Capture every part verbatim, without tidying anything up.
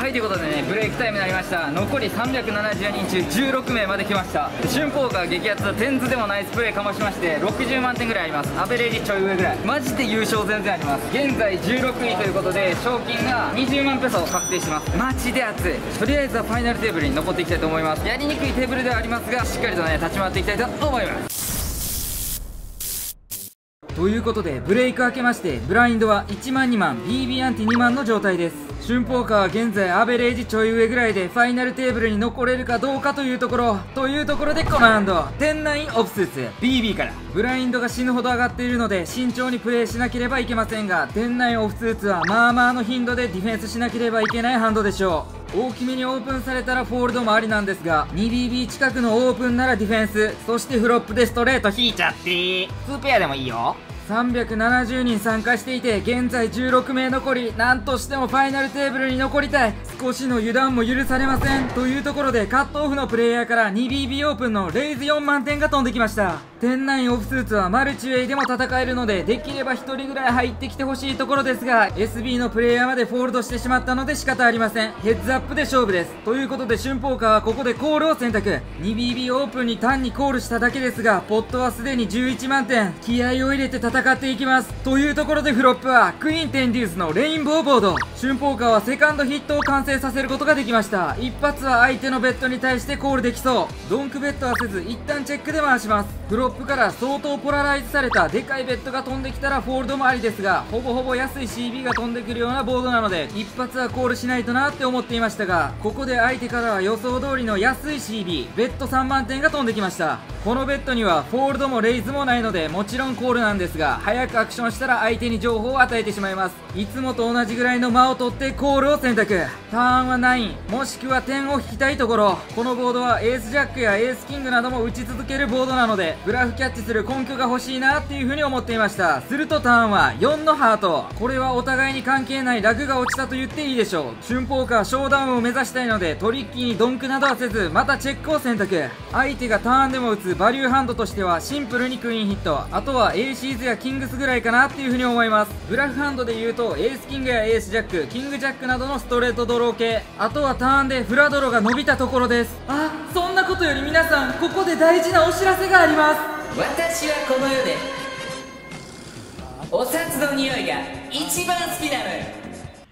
はいということでね、ブレイクタイムになりました。残りさんびゃくななじゅうにんちゅうじゅうろくめいまで来ました。春光が激アツ、点図でもナイスプレーかましまして、ろくじゅうまんてんぐらいあります。アベレージちょい上ぐらい、マジで優勝全然あります。現在じゅうろくいということで、賞金がにじゅうまんペソ確定します。マジで熱い。とりあえずはファイナルテーブルに残っていきたいと思います。やりにくいテーブルではありますが、しっかりとね立ち回っていきたいと思います。ということで、ブレイク明けましてブラインドはいちまんにまん、 ビービー アンティにまんの状態です。春ポーカーは現在アベレージちょい上ぐらいで、ファイナルテーブルに残れるかどうかというところというところで、コマンドじゅうきゅうオプスス ビービー からブラインドが死ぬほど上がっているので、慎重にプレイしなければいけませんが、じゅうきゅうオプススはまあまあの頻度でディフェンスしなければいけないハンドでしょう。大きめにオープンされたらフォールドもありなんですが、 にビービー 近くのオープンならディフェンス、そしてフロップでストレート引いちゃって、にペアでもいいよ。さんびゃくななじゅうにん参加していて、現在じゅうろくめい残り、なんとしてもファイナルテーブルに残りたい。少しの油断も許されません。というところで、カットオフのプレイヤーから にビービー オープンのレイズよんまんてんが飛んできました。じゅうきゅうオフスーツはマルチウェイでも戦えるので、できればひとりぐらい入ってきてほしいところですが、 エスビー のプレイヤーまでフォールドしてしまったので仕方ありません。ヘッズアップで勝負です。ということで、春ポーカーはここでコールを選択。 にビービー オープンに単にコールしただけですが、ポットはすでにじゅういちまんてん、気合を入れて戦戦っていきます。というところで、フロップはクイーンテンデュースのレインボーボード。春ポーカーはセカンドヒットを完成させることができました。一発は相手のベッドに対してコールできそう。ドンクベッドはせず、一旦チェックで回します。フロップから相当ポラライズされたでかいベッドが飛んできたらフォールドもありですが、ほぼほぼ安い シービー が飛んでくるようなボードなので、一発はコールしないとなって思っていましたが、ここで相手からは予想通りの安い シービー ベッドさんまんてんが飛んできました。このベッドにはフォールドもレイズもないので、もちろんコールなんですが、早くアクションしたら相手に情報を与えてしまいます。いつもと同じぐらいの間を取ってコールを選択。ターンはきゅう、もしくは点を引きたいところ。このボードはエースジャックやエースキングなども打ち続けるボードなので、ブラフキャッチする根拠が欲しいなっていう風に思っていました。するとターンはよんのハート。これはお互いに関係ないラグが落ちたと言っていいでしょう。春ポーカーショーダウンを目指したいので、トリッキーにドンクなどはせず、またチェックを選択。相手がターンでも打つバリューハンドとしてはシンプルにクイーンヒット、あとはエーシーズやキングスぐらいかなっていう風に思います。ブラフハンドで言うとエースキングやエースジャック、キングジャックなどのストレートドロー系、あとはターンでフラドロが伸びたところです。あ、そんなことより皆さん、ここで大事なお知らせがあります。私はこの世でお札の匂いが一番好きなのよ。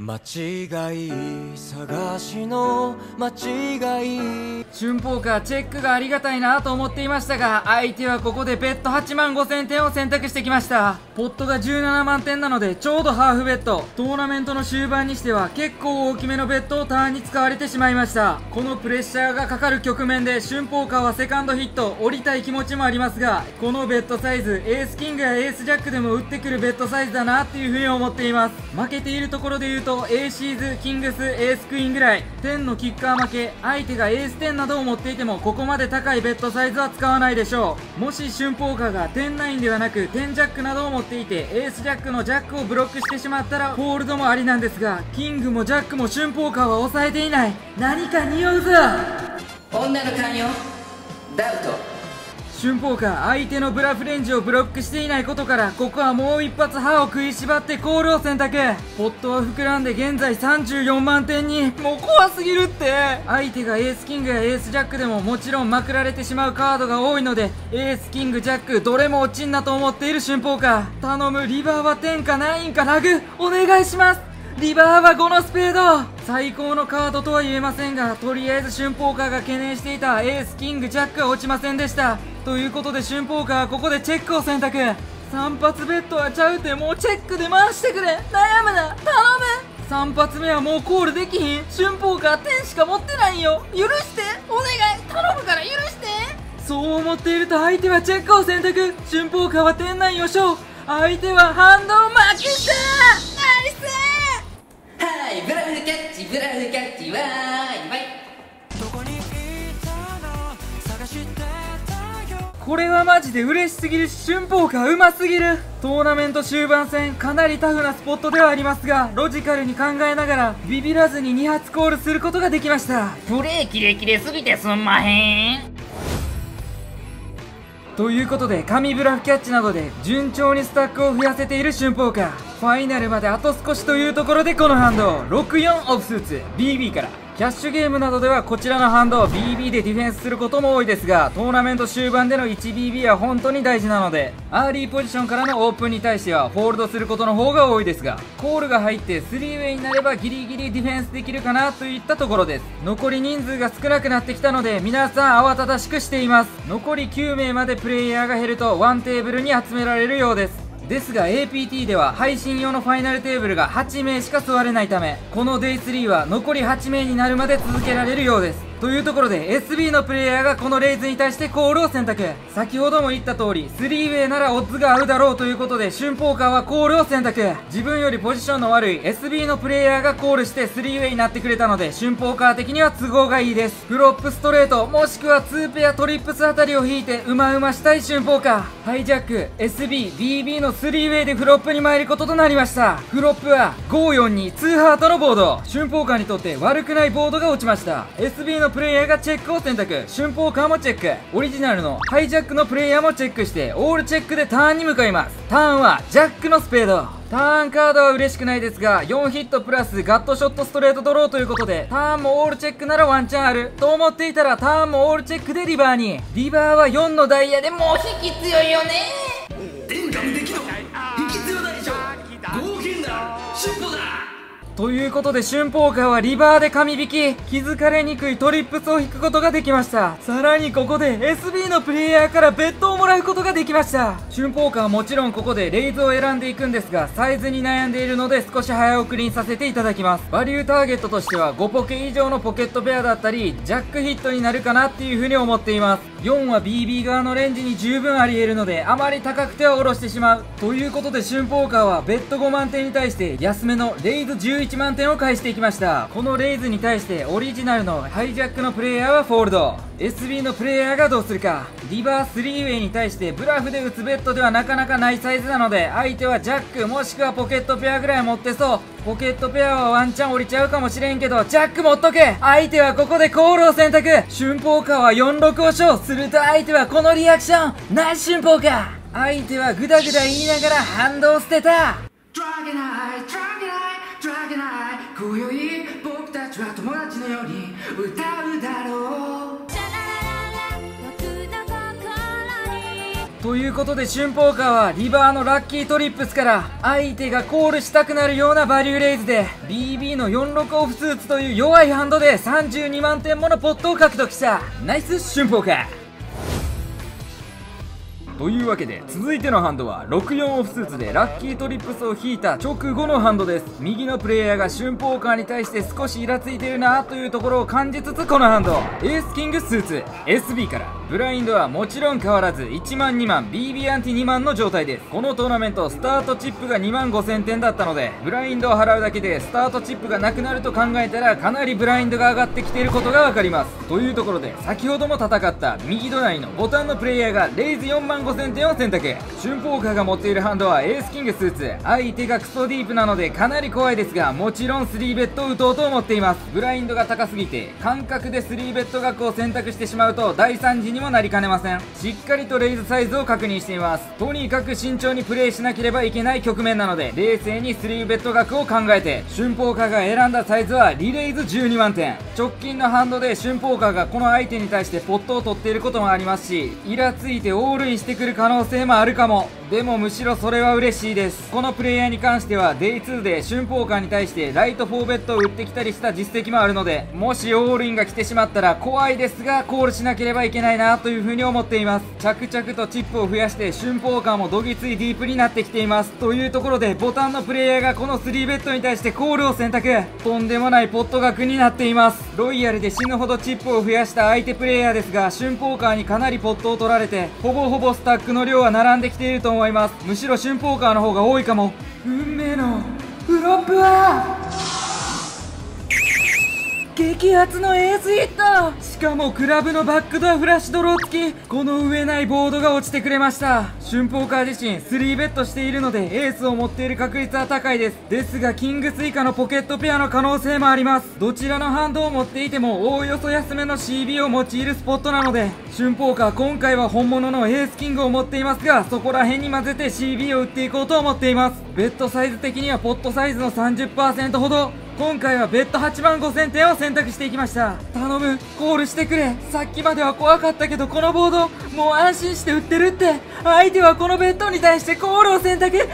間違い探しの間違い。春ポーカーチェックがありがたいなと思っていましたが、相手はここでベッドはちまんごせんてんを選択してきました。ポットがじゅうななまんてんなので、ちょうどハーフベッド。トーナメントの終盤にしては結構大きめのベッドをターンに使われてしまいました。このプレッシャーがかかる局面で、春ポーカーはセカンドヒット降りたい気持ちもありますが、このベッドサイズ、エースキングやエースジャックでも打ってくるベッドサイズだなっていう風に思っています。負けているところで言うと、エーシーズ、キングス、エースクイーンぐらい。じゅうのキッカー負け、相手がエースじゅうなどを持っていても、ここまで高いベッドサイズは使わないでしょう。もし春ポーカーがじゅうきゅうではなくじゅうジャックなどを持っていて、エースジャックのジャックをブロックしてしまったらホールドもありなんですが、キングもジャックも春ポーカーは抑えていない。何か匂うぞ。女の勘よ、ダウト。春ポーカー相手のブラフレンジをブロックしていないことから、ここはもう一発歯を食いしばってコールを選択。ポットは膨らんで現在さんじゅうよんまんてんに。もう怖すぎるって。相手がエースキングやエースジャックでももちろんまくられてしまうカードが多いので、エースキングジャックどれも落ちんなと思っている春ポーカー。頼む、リバーは天かナインかラグお願いします。リバーはごのスペード。最高のカードとは言えませんが、とりあえず春ポーカーが懸念していたエースキングジャックは落ちませんでした。ということで、春ポーカーはここでチェックを選択。さん発ベッドはちゃうて、もうチェックで回してくれ。悩むな、頼む。さん発目はもうコールできひん。春ポーカーじゅうしか持ってないんよ。許して、お願い、頼むから許して。そう思っていると相手はチェックを選択。春ポーカーは店内予想、相手はハンドを負けした。ナイス。はい、ブラフキャッチ、ブラフキャッチ、わーいわい。どこに行ったの、探してたよ。これはマジで嬉しすぎるし、春ポーカーうますぎる。トーナメント終盤戦、かなりタフなスポットではありますが、ロジカルに考えながらビビらずにに発コールすることができました。ブレーキレキレすぎてすんまへん。ということで、神ブラフキャッチなどで順調にスタックを増やせている春峰か。ファイナルまであと少しというところで、このハンドろくよんオフスーツ ビービー から。キャッシュゲームなどではこちらのハンドを ビービー でディフェンスすることも多いですが、トーナメント終盤での いちビービー は本当に大事なので、アーリーポジションからのオープンに対してはホールドすることの方が多いですが、コールが入って スリーウェイ になればギリギリディフェンスできるかなといったところです。残り人数が少なくなってきたので、皆さん慌ただしくしています。残りきゅうめいまでプレイヤーが減るとワンテーブルに集められるようです。ですが エーピーティー では配信用のファイナルテーブルがはちめいしか座れないため、この デイスリー は残りはちめいになるまで続けられるようです。というところで エスビー のプレイヤーがこのレイズに対してコールを選択。先ほども言った通り スリーウェイ ならオッズが合うだろうということで、春峰はコールを選択。自分よりポジションの悪い エスビー のプレイヤーがコールして スリーウェイ になってくれたので、春峰的には都合がいいです。フロップストレートもしくはツーペアトリップスあたりを引いてうまうましたい春峰。ハイジャック エスビービービー の スリーウェイ でフロップに参ることとなりました。フロップはごよんにツーハートのボード。春峰にとって悪くないボードが落ちました。 エスビー のプレイヤーがチェックを選択。春峰もチェック、オリジナルのハイジャックのプレイヤーもチェックして、オールチェックでターンに向かいます。ターンはジャックのスペード。ターンカードは嬉しくないですが、よんヒットプラスガットショットストレートドローということで、ターンもオールチェックならワンチャンあると思っていたら、ターンもオールチェックでリバーに。リバーはよんのダイヤでもう引き強いよね。天下無敵の引き強大将剛健だ春峰だということで、春峰はリバーで神引き、気づかれにくいトリップスを引くことができました。さらにここで エスビー のプレイヤーからベッドをもらうことができました。春峰はもちろんここでレイズを選んでいくんですが、サイズに悩んでいるので少し早送りにさせていただきます。バリューターゲットとしてはごポケ以上のポケットペアだったりジャックヒットになるかなっていうふうに思っています。よんは ビービー 側のレンジに十分ありえるので、あまり高くては下ろしてしまうということで、春峰はベッドごまんてんに対して安めのレイズじゅういち いちまんてんを返していきました。このレイズに対してオリジナルのハイジャックのプレイヤーはフォールド。 エスビー のプレイヤーがどうするか。リバー スリーウェイ に対してブラフで打つベッドではなかなかないサイズなので、相手はジャックもしくはポケットペアぐらい持ってそう。ポケットペアはワンチャン降りちゃうかもしれんけど、ジャック持っとけ。相手はここでコールを選択。春峰はよんろくを勝すると、相手はこのリアクションナイス春峰か。相手はグダグダ言いながらハンドを捨てた。今宵僕たちは友達のように歌うだろうということで、春峰はリバーのラッキートリップスから相手がコールしたくなるようなバリューレイズで ビービー のよんろくオフスーツという弱いハンドでさんじゅうにまんてんものポットを獲得した。ナイス春峰か。というわけで、続いてのハンドはろくよんオフスーツでラッキートリップスを引いた直後のハンドです。右のプレイヤーが春峰に対して少しイラついてるなというところを感じつつ、このハンドエースキングスーツ エスビー から。ブラインドはもちろん変わらずいちまんにまん ビービー アンティにまんの状態です。このトーナメントスタートチップがにまんごせんてんだったので、ブラインドを払うだけでスタートチップがなくなると考えたら、かなりブラインドが上がってきていることがわかります。というところで、先ほども戦った右隣のボタンのプレイヤーがレイズよんまんごせんてんを選択。春峰が持っているハンドはエースキングスーツ。相手がクソディープなのでかなり怖いですが、もちろんスリーベッドを打とうと思っています。ブラインドが高すぎて感覚でスリーベッド額を選択してしまうとだいさん次にもなりかねません。しっかりとレイズサイズを確認しています。とにかく慎重にプレイしなければいけない局面なので、冷静にスリーベッド額を考えて、春峰が選んだサイズはリレイズじゅうにまんてん。直近のハンドで春峰がこの相手に対してポットを取っていることもありますし、イラついてオールインしてくる可能性もあるかも。でもむしろそれは嬉しいです。このプレイヤーに関しては デイツー で春峰に対してライトフォーベッドを打ってきたりした実績もあるので、もしオールインが来てしまったら怖いですが、コールしなければいけないなというふうに思っています。着々とチップを増やして春峰もどぎついディープになってきています。というところで、ボタンのプレイヤーがこのスリーベッドに対してコールを選択。とんでもないポット額になっています。ロイヤルで死ぬほどチップを増やした相手プレイヤーですが、春峰にかなりポットを取られて、ほぼほぼスタックの量は並んできていると思います。むしろ春峰の方が多いかも。運命のフロップは激アツのエースヒット。しかもクラブのバックドアフラッシュドロー付き、この上ないボードが落ちてくれました。春宝カー自身スリーベットしているのでエースを持っている確率は高いです。ですがキングスイカのポケットペアの可能性もあります。どちらのハンドを持っていてもおおよそ安めの シービー を用いるスポットなので、春宝カー今回は本物のエースキングを持っていますが、そこら辺に混ぜて シービー を打っていこうと思っています。ベッドサイズ的にはポットサイズの さんじゅっパーセント ほど。今回はベッドはちまんごせんてんを選択していきました。頼む、コールしてくれ。さっきまでは怖かったけどこのボードもう安心して売ってるって。相手はこのベッドに対してコールを選択。ナイス。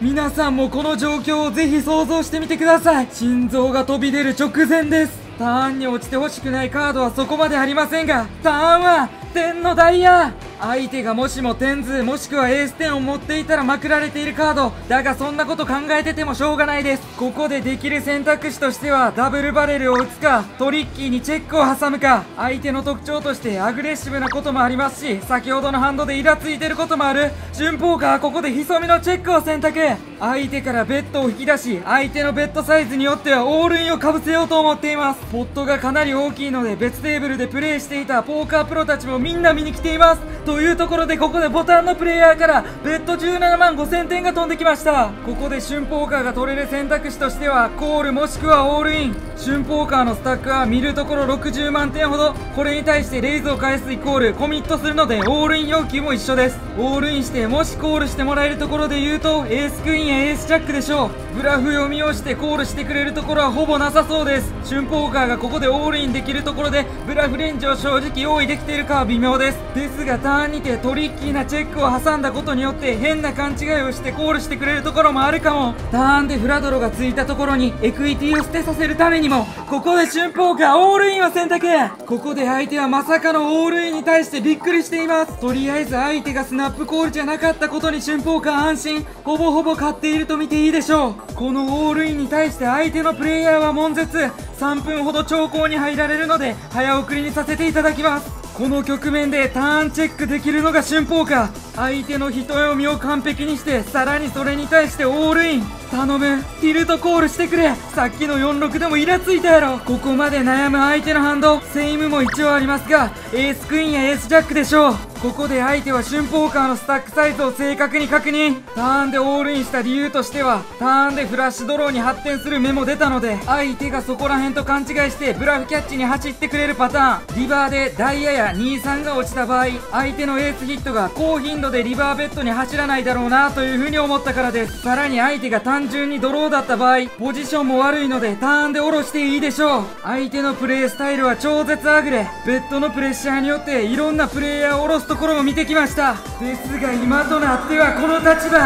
皆さんもこの状況をぜひ想像してみてください。心臓が飛び出る直前です。ターンに落ちてほしくないカードはそこまでありませんが、ターンは天のダイヤ。相手がもしも天図もしくはエーステンを持っていたらまくられているカードだが、そんなこと考えててもしょうがないです。ここでできる選択肢としてはダブルバレルを打つか、トリッキーにチェックを挟むか。相手の特徴としてアグレッシブなこともありますし、先ほどのハンドでイラついてることもある春宝カー、ここで潜みのチェックを選択。相手からベッドを引き出し、相手のベッドサイズによってはオールインをかぶせようと思っています。ポットがかなり大きいので別テーブルでプレイしていたポーカープロたちもみんな見に来ています。というところで、ここでボタンのプレイヤーからベッドじゅうななまんごせんてんが飛んできました。ここで春宝カーが取れる選択肢としてはコールもしくはオールイン。春宝カーのスタックは見るところろくじゅうまんてんほど。これに対してレイズを返すイコールコミットするので、オールイン要求も一緒です。オールインしてもしコールしてもらえるところで言うとエースクイーンやエースジャックでしょう。ブラフ読みをしてコールしてくれるところはほぼなさそうです。春宝カーがここでオールインできるところで、ブラフレンジを正直用意できているかは微妙です。ですがターンにてトリッキーなチェックを挟んだことによって変な勘違いをしてコールしてくれるところもあるかも。ターンでフラドロがついたところにエクイティを捨てさせるためにも、ここで春宝カーオールインを選択。ここで相手はまさかのオールインに対してびっくりしています。とりあえず相手がスナップコールじゃなかったことに春宝カー安心、ほぼほぼ勝っていると見ていいでしょう。このオールインに対して相手のプレイヤーは悶絶。さんぷんほど長考に入られるので早送りにさせていただきます。この局面でターンチェックできるのが春宝カー。相手の人読みを完璧にして、さらにそれに対してオールイン。頼む、ティルトコールしてくれ。さっきのよんろくでもイラついたやろ。ここまで悩む相手のハンド、セイムも一応ありますがエースクイーンやエースジャックでしょう。ここで相手は春宝カーのスタックサイズを正確に確認。ターンでオールインした理由としては、ターンでフラッシュドローに発展する目も出たので、相手がそこら辺と勘違いしてブラフキャッチに走ってくれるパターン。リバーでダイヤやにさんが落ちた場合、相手のエースヒットが高頻度でリバーベッドに走らないだろうなというふうに思ったからです。さらに相手が単純にドローだった場合、ポジションも悪いのでターンで下ろしていいでしょう。相手のプレースタイルは超絶アグレ。ベッドのプレッシャーによっていろんなプレイヤーを下ろすところも見てきました。ですが今となってはこの立場、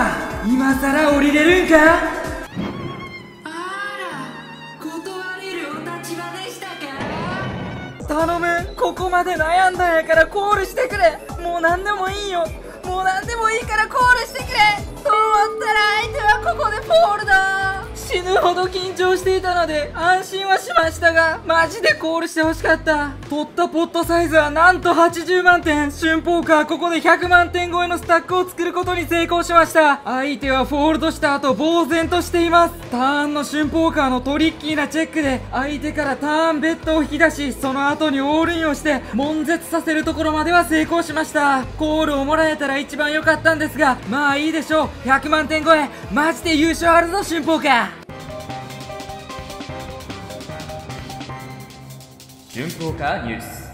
今さら降りれるんか。あら、断れるお立場でしたか。頼む、ここまで悩んだんやからコールしてくれ。もう何でもいいよ、もう何でもいいからコールしてくれと思ったら、相手はここでポールだ。死ぬほど緊張していたので安心はしましたが、マジでコールしてほしかった。取ったポットサイズはなんとはちじゅうまんてん。春宝カーここでひゃくまんてん超えのスタックを作ることに成功しました。相手はフォールドした後呆然としています。ターンの春宝カーのトリッキーなチェックで相手からターンベッドを引き出し、その後にオールインをして悶絶させるところまでは成功しました。コールをもらえたら一番良かったんですが、まあいいでしょう。ひゃくまんてん超え、マジで優勝あるぞ春宝カー。春宝カーニュース。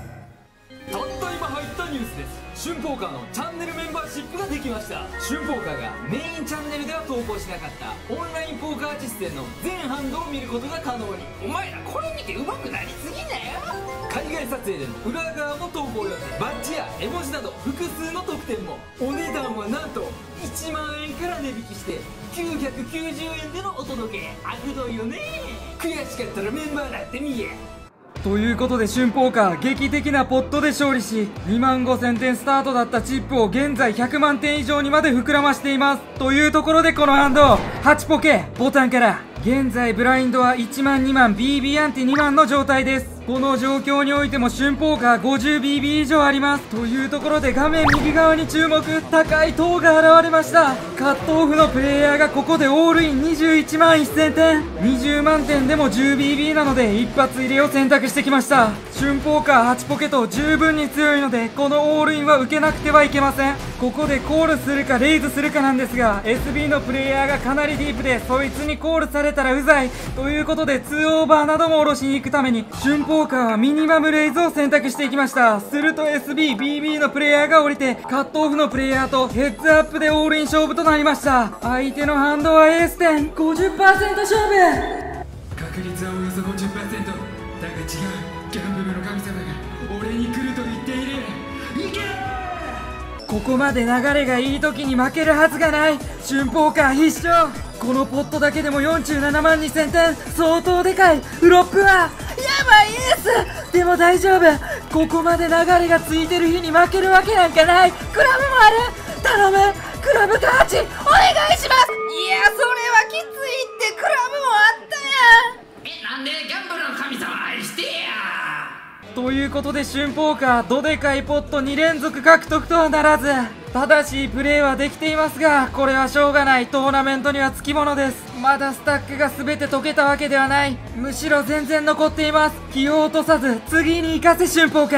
たった今入ったニュースです。春宝カーのチャンネルメンバーシップができました。春宝カーがメインチャンネルでは投稿しなかったオンラインポーカー実践の全ハンドを見ることが可能に。お前らこれ見て上手くなりすぎだよ。海外撮影での裏側も投稿予定。バッジや絵文字など複数の特典も。お値段はなんといちまんえんから値引きしてきゅうひゃくきゅうじゅうえんでのお届け。あくどいよね。悔しかったらメンバーなってみえ。ということで春宝カー劇的なポットで勝利し、にまんごせんてんスタートだったチップを現在ひゃくまんてん以上にまで膨らましています。というところでこのハンドはちポケボタンから現在ブラインドはいちまんにまん ビービー アンティにまんの状態です。この状況においても春砲火 ごじゅうビービー 以上あります。というところで画面右側に注目、高い塔が現れました。カットオフのプレイヤーがここでオールインにじゅういちまんせんてん、にじゅうまんてんでも じゅうビービー なので一発入れを選択してきました。春砲火はちポケット十分に強いのでこのオールインは受けなくてはいけません。ここでコールするかレイズするかなんですが、 エスビー のプレイヤーがかなりディープでそいつにコールされたらうざいということで、にオーバーなども下ろしに行くために春砲火はミニマムレイズを選択していきました。すると エスビー、ビービー のプレイヤーが降りてカットオフのプレイヤーとヘッズアップでオールイン勝負となりました。相手のハンドはエース点 ごじゅっパーセント 勝負、確率はおよそ ごじゅっパーセント だが違う、ギャンブルの神様が俺に来ると言っている。いけー、ここまで流れがいい時に負けるはずがない。春砲火必勝、このポットだけでもよんじゅうななまんにせんてん、相当でかい。フロップはやばいエース、でも大丈夫、ここまで流れがついてる日に負けるわけなんかない。クラブもある、頼むクラブカーチお願いします。いやそれはきついって、クラブもあったやん。え、なんでギャンブルの神様愛してや。ということで春砲火どでかいポットにれんぞく獲得とはならず、正しいプレーはできていますがこれはしょうがない、トーナメントにはつきものです。まだスタックが全て解けたわけではない、むしろ全然残っています。気を落とさず次に生かせ春砲火。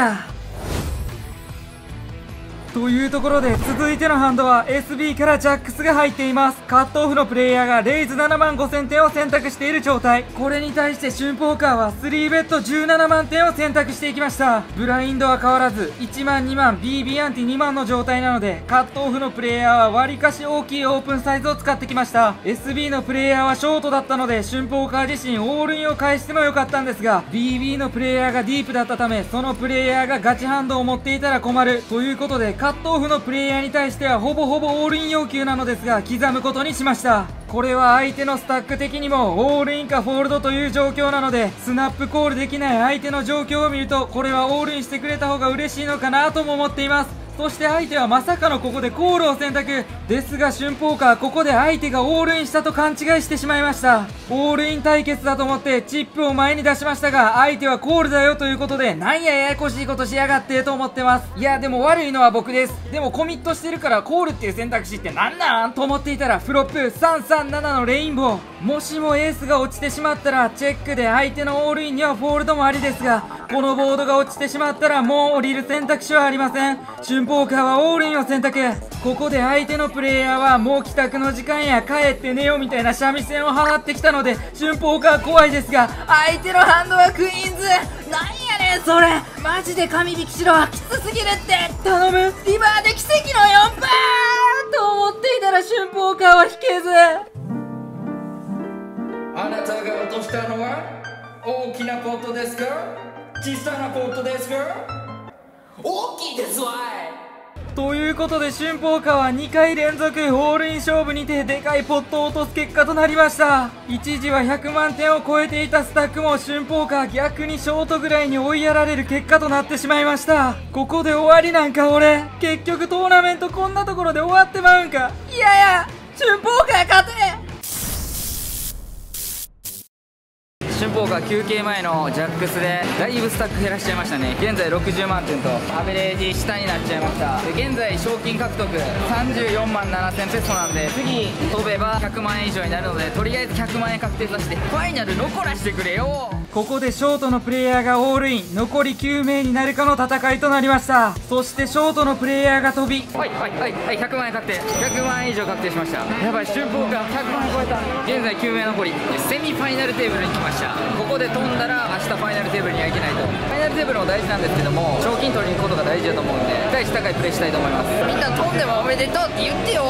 というところで続いてのハンドは エスビー からジャックスが入っています。カットオフのプレイヤーがレイズななまんごせんてんを選択している状態、これに対して春砲火はスリーベットじゅうななまんてんを選択していきました。ブラインドは変わらずいちまんにまん ビービー アンティにまんの状態なので、カットオフのプレイヤーはわりかし大きいオープンサイズを使ってきました。 エスビー のプレイヤーはショートだったので春砲火自身オールインを返してもよかったんですが、 ビービー のプレイヤーがディープだったためそのプレイヤーがガチハンドを持っていたら困るということで、カットオフのプレイヤーに対してはほぼほぼオールイン要求なのですが刻むことにしました。これは相手のスタック的にもオールインかフォールドという状況なので、スナップコールできない相手の状況を見るとこれはオールインしてくれた方が嬉しいのかなとも思っています。そして相手はまさかのここでコールを選択ですが、春砲火はここで相手がオールインしたと勘違いしてしまいました。オールイン対決だと思ってチップを前に出しましたが、相手はコールだよということで、なんやややこしいことしやがってと思ってます。いやでも悪いのは僕です。でもコミットしてるからコールっていう選択肢ってなんなんと思っていたら、フロップさんさんななのレインボー、もしもエースが落ちてしまったらチェックで相手のオールインにはフォールドもありですが、このボードが落ちてしまったらもう降りる選択肢はありません。春砲火はオールインを選択、ここで相手のプレイヤーはもう帰宅の時間や帰って寝よみたいな三味線を放ってきたので春砲火は怖いですが、相手のハンドはクイーンズ、なんやねんそれ、マジで神引きしろ、きつすぎるって、頼むリバーで奇跡のよんばんと思っていたら春砲火は引けず、あなたが落としたのは大きなポットですか小さなポットですか、大きいですわい。ということで春砲火はにかいれんぞくホールイン勝負にてでかいポットを落とす結果となりました。一時はひゃくまんてんを超えていたスタックも春砲火逆にショートぐらいに追いやられる結果となってしまいました。ここで終わりなんか俺、結局トーナメントこんなところで終わってまうんか、いやいや春砲火勝て。春砲火休憩前のジャックスでだいぶスタック減らしちゃいましたね。現在ろくじゅうまんてんとアベレージ下になっちゃいました。で現在賞金獲得さんじゅうよんまんななせんペソなんで、次飛べばひゃくまんえん以上になるので、とりあえずひゃくまんえん確定させてファイナル残らしてくれよ。ここでショートのプレイヤーがオールイン、残りきゅうめいになるかの戦いとなりました。そしてショートのプレイヤーが飛び、はいはいはいはい、ひゃくまんえん確定、ひゃくまんえん以上確定しました。やばい春砲火ひゃくまんえん超えた。現在きゅうめい残り、セミファイナルテーブルに来ました。ここで飛んだら明日ファイナルテーブルには行けないと、ファイナルテーブルも大事なんですけども賞金取りに行くことが大事だと思うんで、期待値高いプレーしたいと思います。みんな飛んでもおめでとうって言ってよ。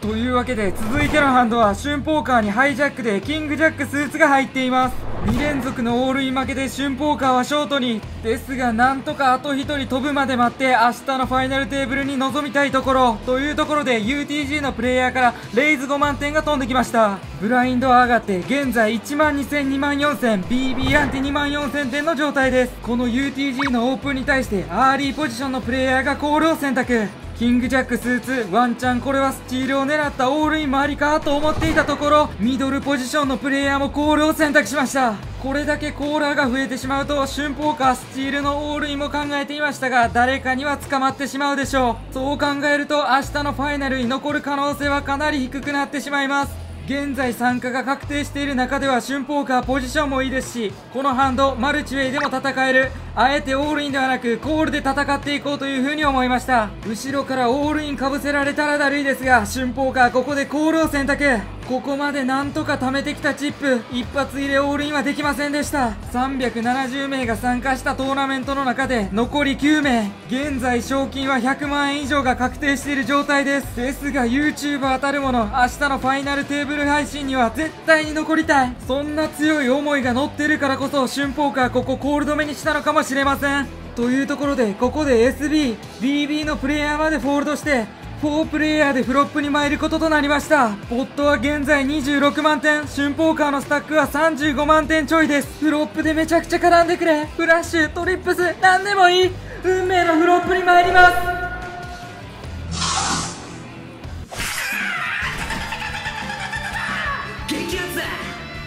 というわけで続いてのハンドは春砲火にハイジャックでキングジャックスーツが入っています。にれんぞくのオールイン負けで春砲火はショートにですが、なんとかあとひとり飛ぶまで待って明日のファイナルテーブルに臨みたいところ。というところで ユーティージー のプレイヤーからレイズごまんてんが飛んできました。ブラインドは上がって現在いちまんにせんにまんよんせん ビービー アンティにまんよんせんてんの状態です。この ユーティージー のオープンに対してアーリーポジションのプレイヤーがコールを選択、キングジャックスーツ、ワンチャンこれはスチールを狙ったオールインもありかと思っていたところ、ミドルポジションのプレイヤーもコールを選択しました。これだけコーラーが増えてしまうと、春ポーカースチールのオールインも考えていましたが、誰かには捕まってしまうでしょう。そう考えると明日のファイナルに残る可能性はかなり低くなってしまいます。現在参加が確定している中では、春ポーカーポジションもいいですし、このハンドマルチウェイでも戦える、あえてオールインではなくコールで戦っていこうという風に思いました。後ろからオールインかぶせられたらだるいですが、春ポーカーここでコールを選択。ここまでなんとか貯めてきたチップ、一発入れオールインはできませんでした。さんびゃくななじゅうめいが参加したトーナメントの中で残りきゅうめい、現在賞金はひゃくまんえん以上が確定している状態です。ですが YouTuber たるもの、明日のファイナルテーブル配信には絶対に残りたい、そんな強い思いが乗ってるからこそ、春ポーカーここコール止めにしたのかもしれません。というところで、ここで エスビー、ビービー のプレイヤーまでフォールドしてよんプレイヤーでフロップに参ることとなりました。ボットは現在にじゅうろくまんてん、春ポーカーのスタックはさんじゅうごまんてんちょいです。フロップでめちゃくちゃ絡んでくれ、フラッシュ、トリップス、なんでもいい。運命のフロップに参ります。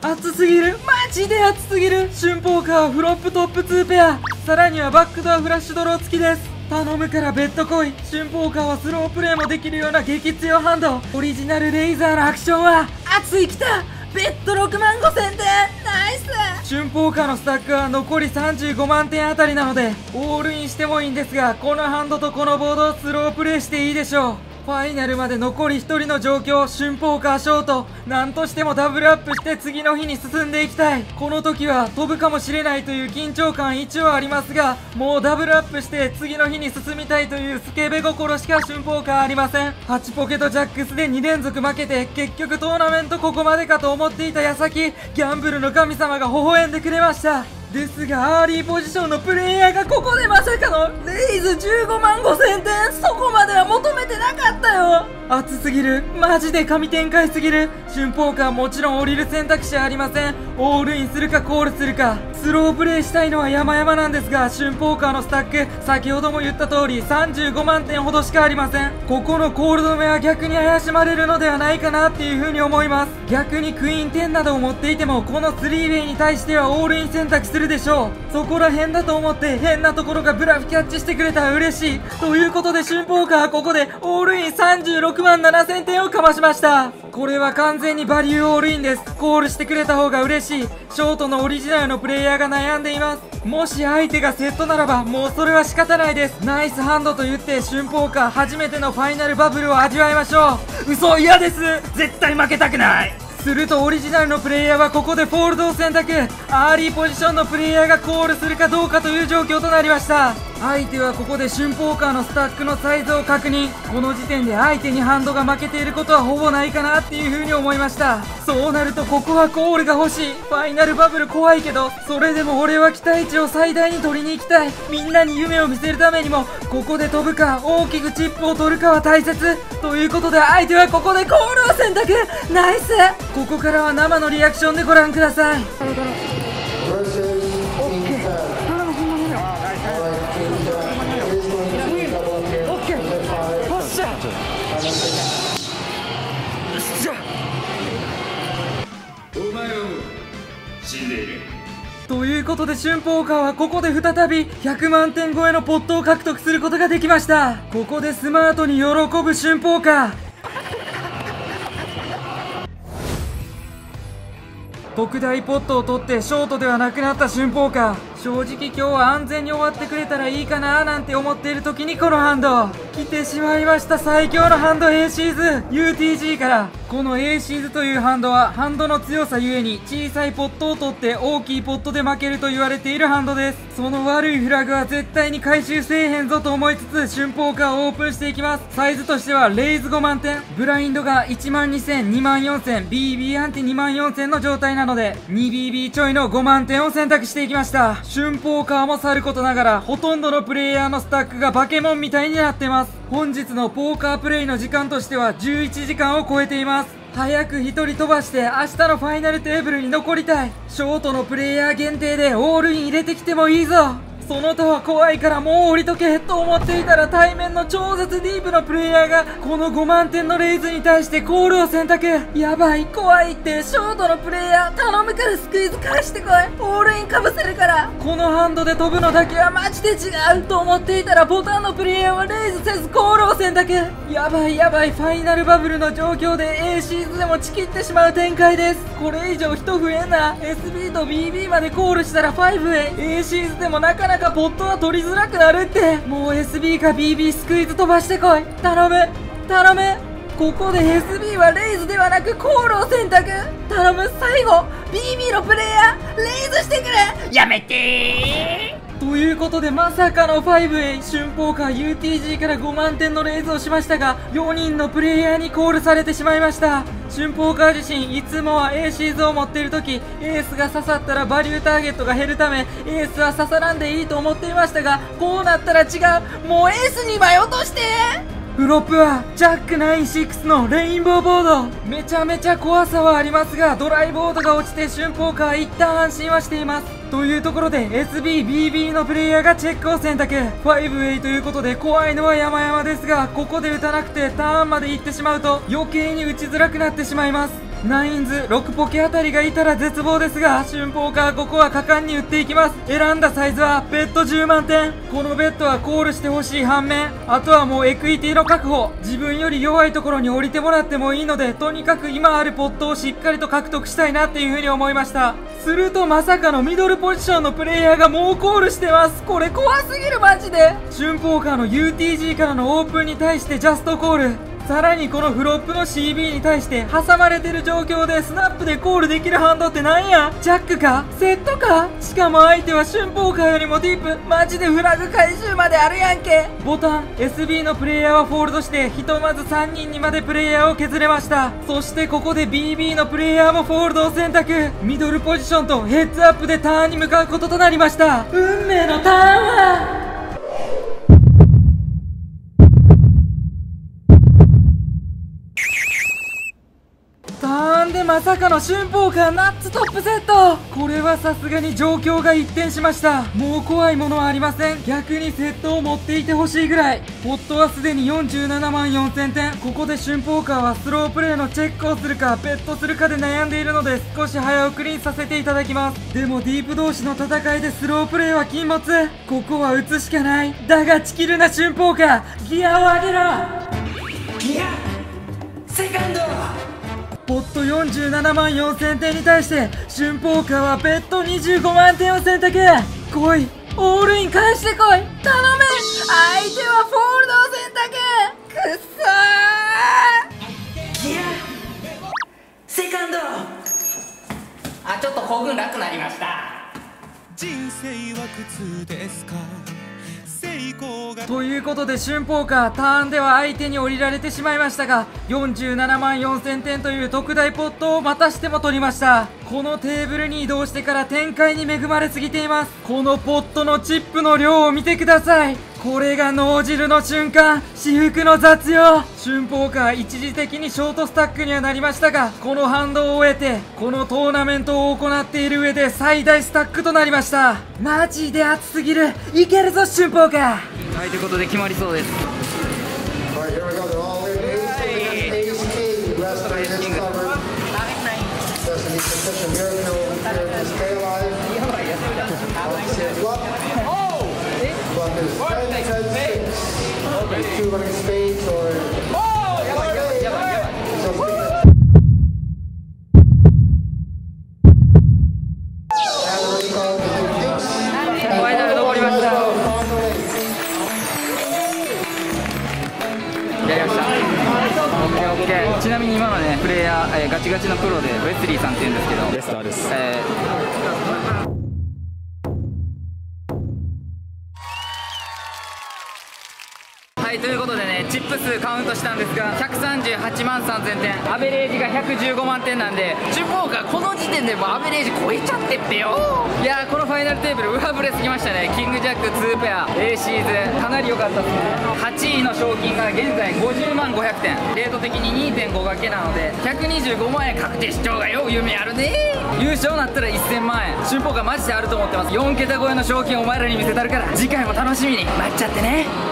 熱すぎる、マジで熱すぎる。春ポーカーはフロップトップにペア、さらにはバックドアフラッシュドロー付きです。頼むからベッド来い。春ポーカーはスロープレイもできるような激強ハンド、オリジナルレイザーのアクションは熱い、きたベッドろくまんごせんてん、ナイス。春ポーカーのスタックは残りさんじゅうごまんてんあたりなのでオールインしてもいいんですが、このハンドとこのボードをスロープレイしていいでしょう。ファイナルまで残りひとりの状況、春ポーカーショート、なんとしてもダブルアップして次の日に進んでいきたい。この時は飛ぶかもしれないという緊張感一応ありますが、もうダブルアップして次の日に進みたいというスケベ心しか春ポーカーありません。はちポケとジャックスでにれんぞく負けて、結局トーナメントここまでかと思っていた矢先、ギャンブルの神様が微笑んでくれました。ですがアーリーポジションのプレイヤーがここでまさかのレイズじゅうごまんごせんてん、そこまでは求めてなかったよ。熱すぎる、マジで神展開すぎる。春ポーカーもちろん降りる選択肢はありません。オールインするかコールするか、スロープレイしたいのは山々なんですが、春ポーカーのスタック、先ほども言った通りさんじゅうごまんてんほどしかありません。ここのコール止めは逆に怪しまれるのではないかなっていう風に思います。逆にクイーンじゅうなどを持っていても、このスリーウェイに対してはオールイン選択するでしょう。そこら辺だと思って変なところがブラフキャッチしてくれたら嬉しい。ということで春ポーカーはここでオールインさんじゅうろくまんななせんてんをかましました。これは完全にバリューオールインです。コールしてくれた方が嬉しい。ショートのオリジナルのプレイヤーが悩んでいます。もし相手がセットならばもうそれは仕方ないです。ナイスハンドと言って春ポーカー初めてのファイナルバブルを味わいましょう。嘘、嫌です。絶対負けたくない。するとオリジナルのプレイヤーはここでフォールドを選択。アーリーポジションのプレイヤーがコールするかどうかという状況となりました。相手はここで春ポーカーのスタックのサイズを確認。この時点で相手にハンドが負けていることはほぼないかなっていう風に思いました。そうなるとここはコールが欲しい。ファイナルバブル怖いけど、それでも俺は期待値を最大に取りに行きたい。みんなに夢を見せるためにもここで飛ぶか大きくチップを取るかは大切。ということで相手はここでコールを選択。ナイス。ここからは生のリアクションでご覧ください。ということで春ポーカーはここで再びひゃくまんてん超えのポットを獲得することができました。ここでスマートに喜ぶ春ポーカー。特大ポットを取ってショートではなくなった春ポーカー、正直今日は安全に終わってくれたらいいかなーなんて思っている時にこのハンド来てしまいました。最強のハンド A シーズ ユーティージー から。この A シーズというハンドはハンドの強さゆえに小さいポットを取って大きいポットで負けると言われているハンドです。その悪いフラグは絶対に回収せえへんぞと思いつつ春ポーカーをオープンしていきます。サイズとしてはレイズごまんてん、ブラインドがいちまんにせん、にまんよんせん、ビービー アンティにまんよんせんの状態なので にビービー ちょいのごまんてんを選択していきました。春ポーカーもさることながらほとんどのプレイヤーのスタックがバケモンみたいになってます。本日のポーカープレイの時間としてはじゅういちじかんを超えています。早くひとり飛ばして明日のファイナルテーブルに残りたい。ショートのプレイヤー限定でオールイン入れてきてもいいぞ。その他は怖いからもう降りとけと思っていたら、対面の超絶ディープのプレイヤーがこのごまんてんのレイズに対してコールを選択。やばい、怖いって。ショートのプレイヤー頼むからスクイズ返してこい、オールインかぶせるから。このハンドで飛ぶのだけはマジで違うと思っていたら、ボタンのプレイヤーはレイズせずコールを選択。やばいやばい、ファイナルバブルの状況で A シーズでも打ち切ってしまう展開です。これ以上人増えんな。 エスビー と ビービー までコールしたらごへ。 A シーズでもなかなかボットは取りづらくなるって。もう エスビー か ビービー スクイズ飛ばしてこい、頼む頼む。ここで エスビー はレイズではなくコールを選択。頼む、最後 ビービー のプレイヤーレイズしてくれ、やめてー。ということで、まさかの ごエー 春宝館 ユーティージー からごまんてんのレイズをしましたが、よにんのプレイヤーにコールされてしまいました。春宝館自身いつもは A シーズを持っている時、エースが刺さったらバリューターゲットが減るためエースは刺さらんでいいと思っていましたが、こうなったら違う、もうエースにまい落として。フロップはジャックきゅうじゅうろくのレインボーボード。めちゃめちゃ怖さはありますが、ドライボードが落ちて春宝館一旦安心はしています。というところで エスビービービー のプレイヤーがチェックを選択。 ごエー ということで怖いのは山々ですが、ここで打たなくてターンまで行ってしまうと余計に打ちづらくなってしまいます。ナインズろくポケあたりがいたら絶望ですが、春宝館ここは果敢に打っていきます。選んだサイズはベッドじゅうまんてん。このベッドはコールしてほしい反面、あとはもうエクイティの確保、自分より弱いところに降りてもらってもいいので、とにかく今あるポットをしっかりと獲得したいなっていうふうに思いました。するとまさかのミドルポジションのプレイヤーがもうコールしてます。これ怖すぎるマジで。春宝館の ユーティージー からのオープンに対してジャストコール、さらにこのフロップの シービー に対して挟まれてる状況でスナップでコールできるハンドってなんや。ジャックかセットか、しかも相手は春宝館よりもディープ、マジでフラグ回収まであるやんけ。ボタン エスビー のプレイヤーはフォールドして、ひとまずさんにんにまでプレイヤーを削れました。そしてここで ビービー のプレイヤーもフォールドを選択。ミドルポジションとヘッズアップでターンに向かうこととなりました。運命のターンはまさかの春宝館ナッツトップセット。これはさすがに状況が一転しました。もう怖いものはありません。逆にセットを持っていてほしいぐらい。ポットはすでによんじゅうななまんよんせんてん。ここで春宝館はスロープレーのチェックをするかベットするかで悩んでいるので、少し早送りにさせていただきます。でもディープ同士の戦いでスロープレーは禁物。ここは打つしかない。だがチキるな春宝館、ギアを上げろ。ギアセカンドポットよんじゅうななまんよんせんてんに対して春宝館はベッドにじゅうごまんてんを選択。来い、オールイン返してこい、頼む。相手はフォールドを選択。くっそー、ギアセカンド。あ、ちょっと行軍楽になりました。人生は苦痛ですか。ということで春宝館ターンでは相手に降りられてしまいましたが、よんじゅうななまんよんせんてんという特大ポットをまたしても取りました。このテーブルに移動してから展開に恵まれすぎています。このポットのチップの量を見てください。これが脳汁の瞬間、至福の雑用。春宝館一時的にショートスタックにはなりましたが、この反動を終えてこのトーナメントを行っている上で最大スタックとなりました。マジで熱すぎる、いけるぞ春宝館。はい、ということで決まりそうです。ちなみに今のねプレイヤー、えー、ガチガチのプロでウェスリーさんって言うんですけど、レスターです、えーはい、ということでね、チップス数カウントしたんですが、ひゃくさんじゅうはちまんさんぜんてん、アベレージがひゃくじゅうごまんてんなんで、じゅっぽんがこの時点でもうアベレージ超えちゃってってよ。いやー、このファイナルテーブル上振れすぎましたね。キングジャックツーペア A シーズンかなり良かったですね。はちいの賞金が現在ごじゅうまんごひゃくてん、レート的に にてんご 掛けなのでひゃくにじゅうごまんえん確定視聴がよ、夢あるね。優勝なったらせんまんえん、春峰がマジであると思ってます。よんけた超えの賞金お前らに見せたるから、次回も楽しみに待っちゃってね。